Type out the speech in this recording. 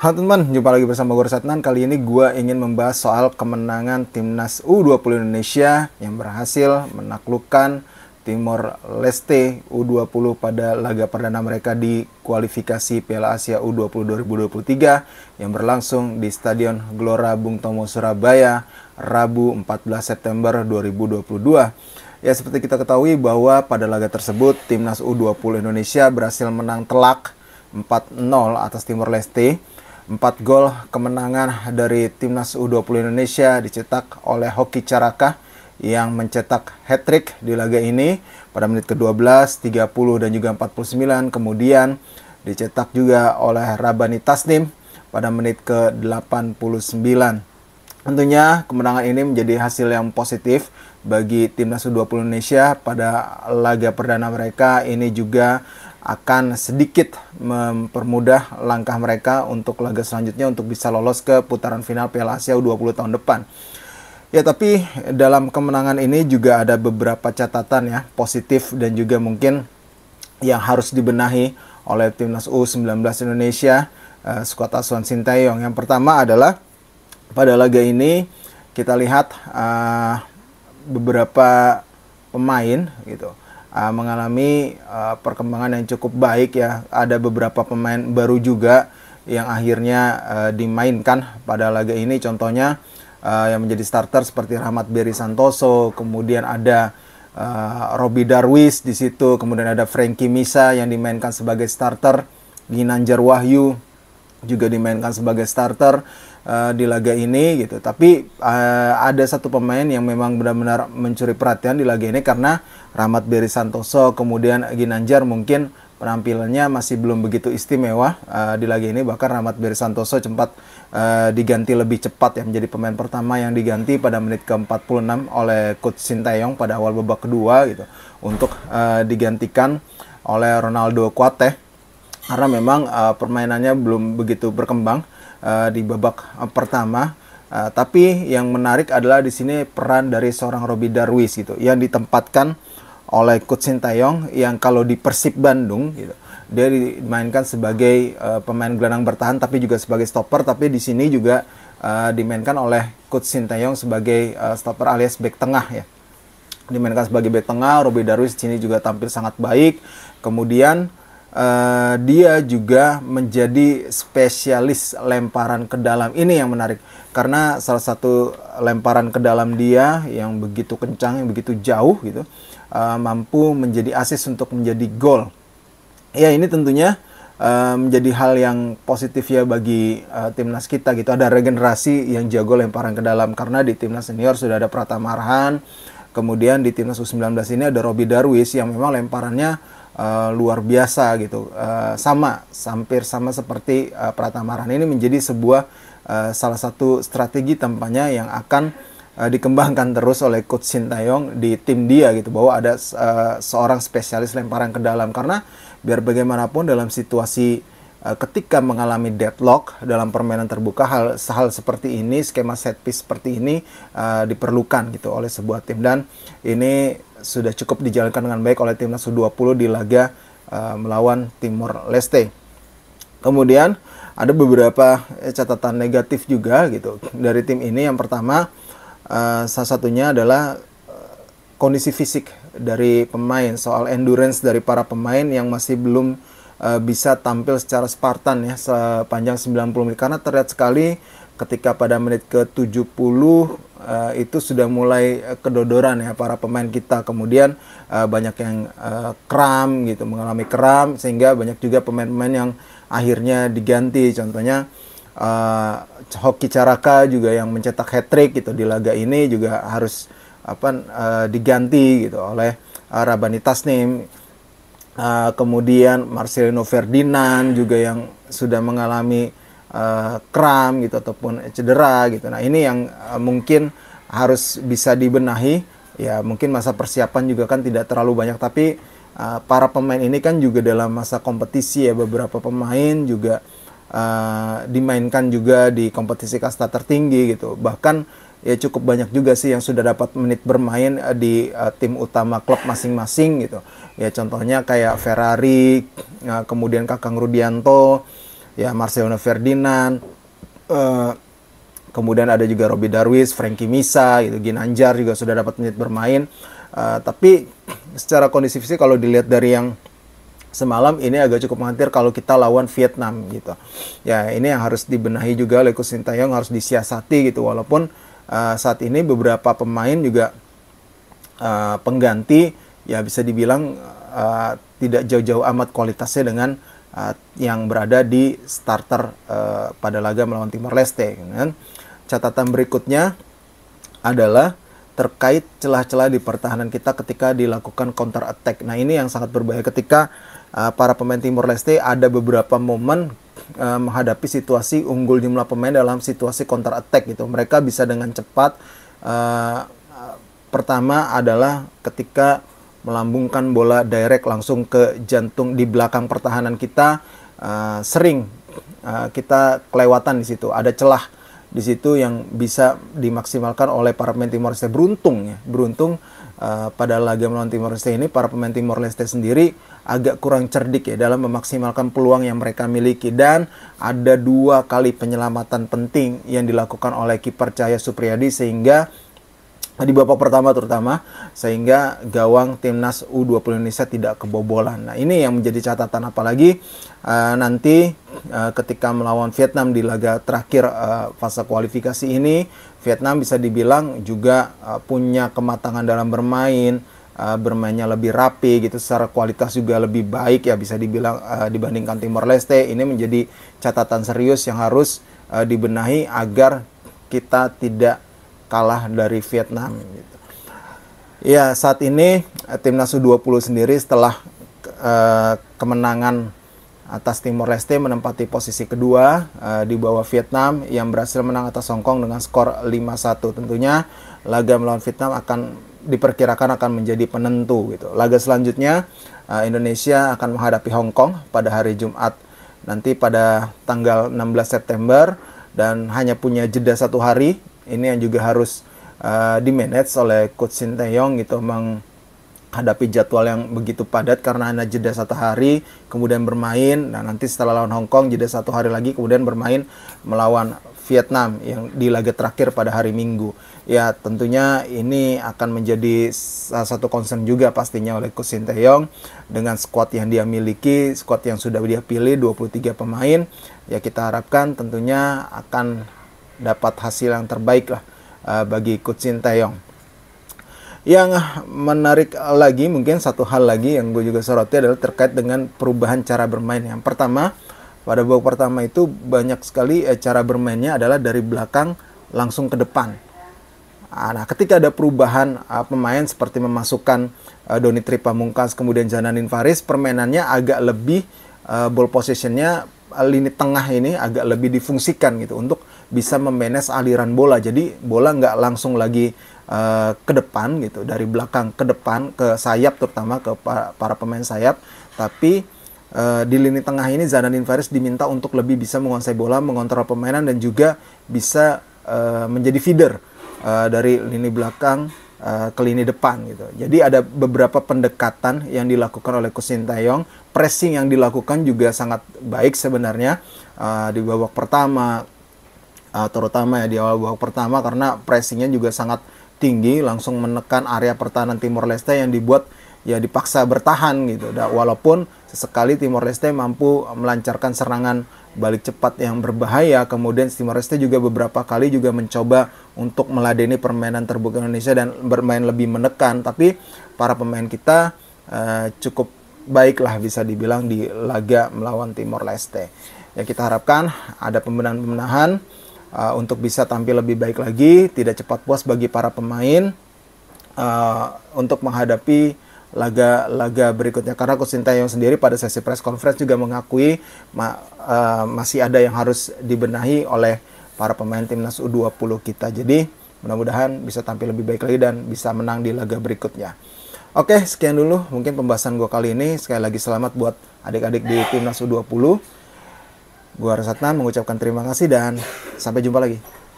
Halo teman-teman, jumpa lagi bersama gue, Rais Adnan. Kali ini gue ingin membahas soal kemenangan Timnas U20 Indonesia yang berhasil menaklukkan Timor Leste U20 pada laga perdana mereka di kualifikasi Piala Asia U20 2023 yang berlangsung di Stadion Gelora Bung Tomo, Surabaya, Rabu 14 September 2022. Ya, seperti kita ketahui bahwa pada laga tersebut, Timnas U20 Indonesia berhasil menang telak 4-0 atas Timor Leste. 4 gol kemenangan dari Timnas U20 Indonesia dicetak oleh Hokky Caraka yang mencetak hat-trick di laga ini pada menit ke-12, 30, dan juga 49. Kemudian dicetak juga oleh Rabani Tasnim pada menit ke-89. Tentunya kemenangan ini menjadi hasil yang positif bagi Timnas U20 Indonesia pada laga perdana mereka. Ini juga akan sedikit mempermudah langkah mereka untuk laga selanjutnya untuk bisa lolos ke putaran final Piala Asia U20 tahun depan. Ya, tapi dalam kemenangan ini juga ada beberapa catatan ya, positif dan juga mungkin yang harus dibenahi oleh Timnas U19 Indonesia, skuad asuhan Shin Tae-yong. Yang pertama adalah pada laga ini kita lihat beberapa pemain gitu mengalami perkembangan yang cukup baik ya. Ada beberapa pemain baru juga yang akhirnya dimainkan pada laga ini. Contohnya yang menjadi starter seperti Rahmat Beri Santoso, kemudian ada Robi Darwis di situ, kemudian ada Frankie Misa yang dimainkan sebagai starter, Ginanjar Wahyu juga dimainkan sebagai starter di laga ini gitu. Tapi ada satu pemain yang memang benar-benar mencuri perhatian di laga ini karena Rahmat Beri Santoso kemudian Ginanjar mungkin penampilannya masih belum begitu istimewa di laga ini. Bahkan Rahmat Beri Santoso sempat diganti lebih cepat ya, menjadi pemain pertama yang diganti pada menit ke-46 oleh coach Shin Tae-yong pada awal babak kedua gitu, untuk digantikan oleh Ronaldo Kuateh karena memang permainannya belum begitu berkembang di babak pertama. Tapi yang menarik adalah di sini peran dari seorang Robi Darwis gitu, yang ditempatkan oleh coach Shin Tae-yong, yang kalau di Persib Bandung gitu, dia dimainkan sebagai pemain gelandang bertahan tapi juga sebagai stopper. Tapi di sini juga dimainkan oleh coach Shin Tae-yong sebagai stopper alias back tengah ya. Dimainkan sebagai back tengah, Robi Darwis di sini juga tampil sangat baik. Kemudian dia juga menjadi spesialis lemparan ke dalam. Ini yang menarik karena salah satu lemparan ke dalam dia yang begitu kencang, yang begitu jauh gitu, mampu menjadi assist untuk menjadi gol. Ya, ini tentunya menjadi hal yang positif ya bagi timnas kita gitu. Ada regenerasi yang jago lemparan ke dalam karena di timnas senior sudah ada Pratama Arhan, kemudian di timnas U19 ini ada Robi Darwis yang memang lemparannya luar biasa gitu, hampir sama seperti Pratama Arhan. Ini menjadi sebuah salah satu strategi tampaknya yang akan dikembangkan terus oleh coach Shin Tae-yong di tim dia gitu, bahwa ada seorang spesialis lemparan ke dalam. Karena biar bagaimanapun dalam situasi ketika mengalami deadlock dalam permainan terbuka, hal seperti ini, skema set piece seperti ini diperlukan gitu oleh sebuah tim, dan ini sudah cukup dijalankan dengan baik oleh Timnas U20 di laga melawan Timor Leste. Kemudian ada beberapa catatan negatif juga gitu dari tim ini. Yang pertama salah satunya adalah kondisi fisik dari pemain, soal endurance dari para pemain yang masih belum bisa tampil secara Spartan ya sepanjang 90 menit. Karena terlihat sekali ketika pada menit ke-70 itu sudah mulai kedodoran ya para pemain kita. Kemudian banyak yang kram gitu, mengalami kram, sehingga banyak juga pemain-pemain yang akhirnya diganti. Contohnya Hokky Caraka juga yang mencetak hat-trick gitu di laga ini juga harus diganti gitu oleh Rabani Tasnim. Kemudian Marcelino Ferdinand juga yang sudah mengalami kram gitu ataupun cedera gitu. Nah, ini yang mungkin harus bisa dibenahi ya. Mungkin masa persiapan juga kan tidak terlalu banyak, tapi para pemain ini kan juga dalam masa kompetisi ya. Beberapa pemain juga dimainkan juga di kompetisi kasta tertinggi gitu. Bahkan ya cukup banyak juga sih yang sudah dapat menit bermain di tim utama klub masing-masing gitu. Ya contohnya kayak Ferrari, kemudian Kakang Rudianto, ya Marcelino Ferdinand, kemudian ada juga Robi Darwis, Frankie Misa, gitu, Ginanjar juga sudah dapat menit bermain. Tapi secara kondisi fisik kalau dilihat dari yang semalam ini agak cukup mengkhawatir kalau kita lawan Vietnam gitu. Ya ini yang harus dibenahi juga oleh Shin Tae-yong, harus disiasati gitu. Walaupun saat ini beberapa pemain juga pengganti ya bisa dibilang tidak jauh-jauh amat kualitasnya dengan yang berada di starter pada laga melawan Timor Leste. Kan? Catatan berikutnya adalah terkait celah-celah di pertahanan kita ketika dilakukan counter attack. Nah ini yang sangat berbahaya ketika para pemain Timor Leste ada beberapa momen menghadapi situasi unggul jumlah pemain dalam situasi counter attack gitu. Mereka bisa dengan cepat, pertama adalah ketika melambungkan bola direct langsung ke jantung di belakang pertahanan kita, sering kita kelewatan di situ, ada celah di situ yang bisa dimaksimalkan oleh para pemain Timor Leste. Beruntung ya, beruntung pada laga melawan Timor Leste ini para pemain Timor Leste sendiri agak kurang cerdik ya dalam memaksimalkan peluang yang mereka miliki, dan ada dua kali penyelamatan penting yang dilakukan oleh kiper Cahaya Supriyadi sehingga di babak pertama terutama sehingga gawang Timnas U20 Indonesia tidak kebobolan. Nah ini yang menjadi catatan, apalagi nanti ketika melawan Vietnam di laga terakhir fase kualifikasi ini, Vietnam bisa dibilang juga punya kematangan dalam bermain, bermainnya lebih rapi gitu, secara kualitas juga lebih baik ya bisa dibilang dibandingkan Timor Leste. Ini menjadi catatan serius yang harus dibenahi agar kita tidak kalah dari Vietnam gitu. Ya saat ini Timnas U20 sendiri setelah kemenangan atas Timor Leste menempati posisi kedua di bawah Vietnam yang berhasil menang atas Hong Kong dengan skor 5-1. Tentunya laga melawan Vietnam akan diperkirakan akan menjadi penentu gitu. Laga selanjutnya Indonesia akan menghadapi Hong Kong pada hari Jumat nanti pada tanggal 16 September, dan hanya punya jeda 1 hari. Ini yang juga harus di-manage oleh Coach Shin Tae-yong gitu, menghadapi jadwal yang begitu padat karena ada jeda 1 hari kemudian bermain. Nah nanti setelah lawan Hong Kong jeda 1 hari lagi kemudian bermain melawan Vietnam yang di laga terakhir pada hari Minggu. Ya tentunya ini akan menjadi salah satu concern juga pastinya oleh Coach Shin Tae-yong dengan skuad yang dia miliki, skuad yang sudah dia pilih 23 pemain. Ya kita harapkan tentunya akan dapat hasil yang terbaik lah bagi Coach Shin Tae-yong. Yang menarik lagi mungkin satu hal lagi yang gue juga soroti adalah terkait dengan perubahan cara bermain. Yang pertama, pada babak pertama itu banyak sekali cara bermainnya adalah dari belakang langsung ke depan. Nah ketika ada perubahan pemain seperti memasukkan Doni Tripamungkas kemudian Jananin Faris, permainannya agak lebih ball positionnya, lini tengah ini agak lebih difungsikan gitu untuk bisa memanage aliran bola. Jadi bola nggak langsung lagi ke depan gitu, dari belakang ke depan ke sayap terutama ke para pemain sayap, tapi di lini tengah ini Zanadin Faris diminta untuk lebih bisa menguasai bola, mengontrol permainan, dan juga bisa menjadi feeder dari lini belakang ke lini depan gitu. Jadi ada beberapa pendekatan yang dilakukan oleh Coach Shin Tae-yong. Pressing yang dilakukan juga sangat baik sebenarnya di babak pertama, terutama ya di awal babak pertama karena pressingnya juga sangat tinggi, langsung menekan area pertahanan Timor Leste yang dibuat ya dipaksa bertahan gitu. Walaupun sesekali Timor Leste mampu melancarkan serangan balik cepat yang berbahaya, kemudian Timor Leste juga beberapa kali juga mencoba untuk meladeni permainan terbuka Indonesia dan bermain lebih menekan, tapi para pemain kita cukup baiklah bisa dibilang di laga melawan Timor Leste. Ya kita harapkan ada pembenahan-pembenahan untuk bisa tampil lebih baik lagi, tidak cepat puas bagi para pemain untuk menghadapi laga-laga berikutnya, karena Coach Shin Tae-yong sendiri pada sesi press conference juga mengakui masih ada yang harus dibenahi oleh para pemain Timnas U20 kita. Jadi mudah-mudahan bisa tampil lebih baik lagi dan bisa menang di laga berikutnya. Oke, sekian dulu mungkin pembahasan gue kali ini. Sekali lagi selamat buat adik-adik di Timnas U20. Gue Rais Adnan mengucapkan terima kasih dan sampai jumpa lagi.